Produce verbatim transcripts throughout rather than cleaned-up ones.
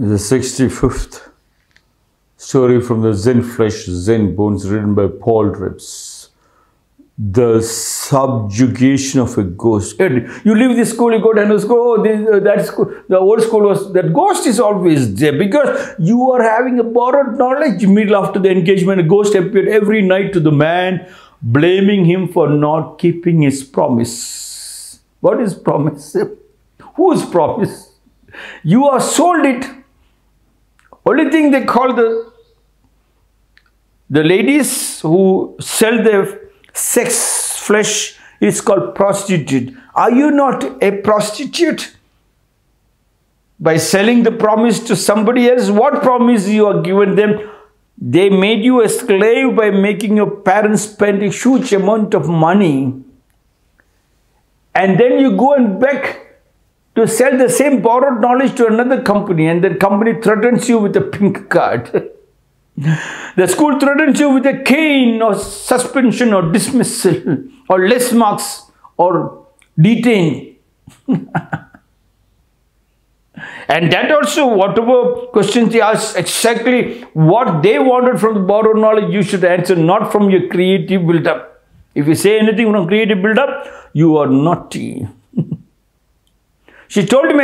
The sixty-fifth story from the Zen Flesh, Zen Bones, written by Paul Dribbs. The subjugation of a ghost. You leave this school, you go to another school, oh, this, uh, that school, the old school was, that ghost is always there because you are having a borrowed knowledge. Immediately after the engagement, a ghost appeared every night to the man, blaming him for not keeping his promise. What is promise? Whose promise? You are sold it. Only thing they call the, the ladies who sell their sex flesh is called prostitute. Are you not a prostitute? By selling the promise to somebody else, what promise you are given them? They made you a slave by making your parents spend a huge amount of money. And then you go and beg to sell the same borrowed knowledge to another company, and that company threatens you with a pink card. The school threatens you with a cane or suspension or dismissal or less marks or detain. And that also, whatever questions they ask, exactly what they wanted from the borrowed knowledge, you should answer, not from your creative build-up. If you say anything from creative build-up, you are naughty. She told him,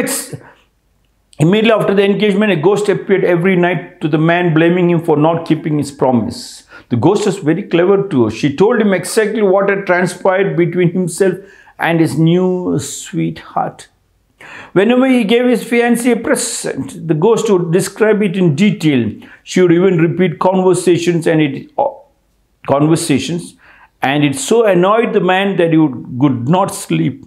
immediately after the engagement, a ghost appeared every night to the man, blaming him for not keeping his promise. The ghost was very clever too. She told him exactly what had transpired between himself and his new sweetheart. Whenever he gave his fiancée a present, the ghost would describe it in detail. She would even repeat conversations and it oh, conversations, and it so annoyed the man that he would, could not sleep.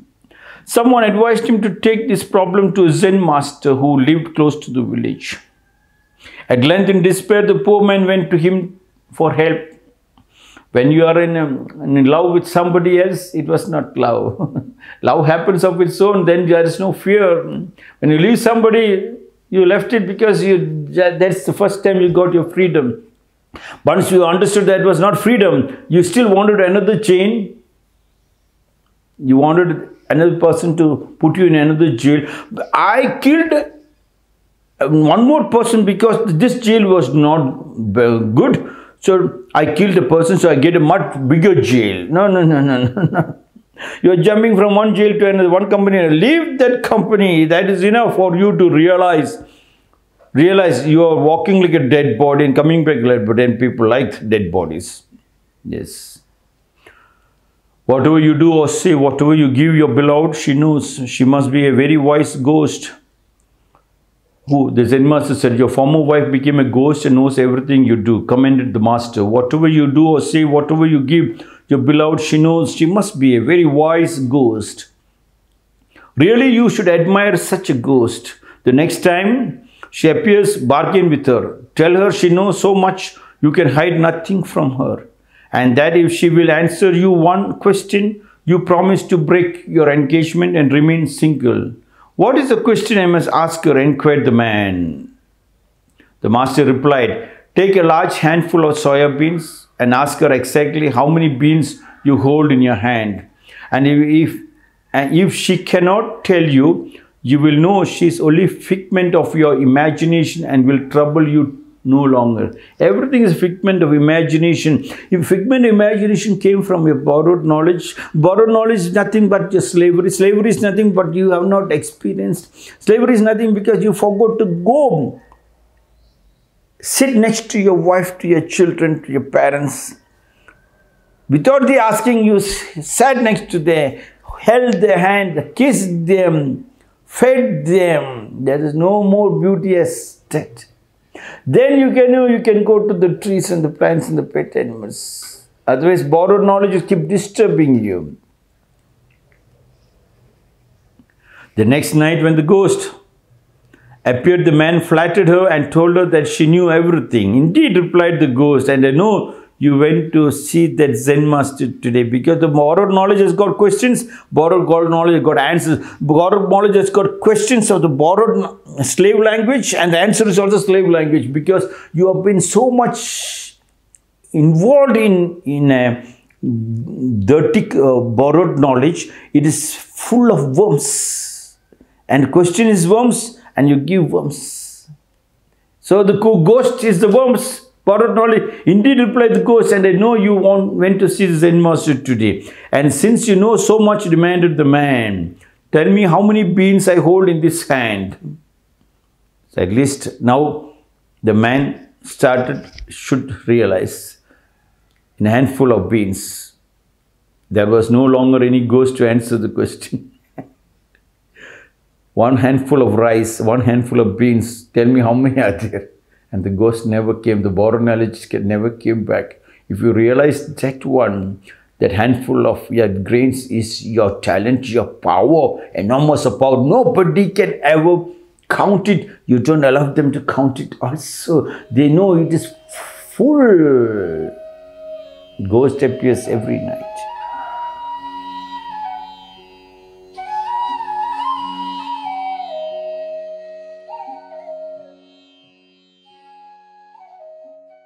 Someone advised him to take this problem to a Zen master who lived close to the village. At length, in despair, the poor man went to him for help. When you are in, a, in love with somebody else, it was not love. Love happens of its own, then there is no fear. When you leave somebody, you left it because you, that's the first time you got your freedom. Once you understood that it was not freedom, you still wanted another chain. You wanted another person to put you in another jail. I killed one more person because this jail was not good. So I killed a person, so I get a much bigger jail. No, no, no, no, no, no. You are jumping from one jail to another, one company. And leave that company. That is enough for you to realize. Realize you are walking like a dead body and coming back like dead body. People like dead bodies. Yes. Whatever you do or say, whatever you give your beloved, she knows. She must be a very wise ghost. Who, the Zen master said, your former wife became a ghost and knows everything you do, commended the master. Whatever you do or say, whatever you give your beloved, she knows. She must be a very wise ghost. Really, you should admire such a ghost. The next time she appears, bargain with her. Tell her she knows so much, you can hide nothing from her. And that if she will answer you one question, you promise to break your engagement and remain single. What is the question I must ask her? Inquired the man. The master replied, take a large handful of soya beans and ask her exactly how many beans you hold in your hand. And if, if, and if she cannot tell you, you will know she is only figment of your imagination and will trouble you no longer. Everything is figment of imagination. If figment of imagination came from your borrowed knowledge, borrowed knowledge is nothing but your slavery. Slavery is nothing but you have not experienced. Slavery is nothing because you forgot to go. Sit next to your wife, to your children, to your parents. Without the asking, you sat next to them, held their hand, kissed them, fed them. There is no more beauty as that. Then you can you can go to the trees and the plants and the pet animals. Otherwise, borrowed knowledge will keep disturbing you. The next night when the ghost appeared, the man flattered her and told her that she knew everything. Indeed, replied the ghost, and I know you went to see that Zen master today because the borrowed knowledge has got questions, borrowed knowledge has got answers, borrowed knowledge has got questions of the borrowed slave language, and the answer is also slave language because you have been so much involved in, in a dirty uh, borrowed knowledge, it is full of worms, and question is worms and you give worms. So the ghost is the worms. Indeed replied the ghost, and I know you want, went to see the Zen master today. And since you know so much, demanded the man, tell me how many beans I hold in this hand. So at least now the man started, should realize, in a handful of beans. There was no longer any ghost to answer the question. One handful of rice, one handful of beans, tell me how many are there. And the ghost never came, the borrowed knowledge never came back. If you realize that one, that handful of your grains is your talent, your power, enormous power. Nobody can ever count it. You don't allow them to count it also. They know it is full. Ghost appears every night.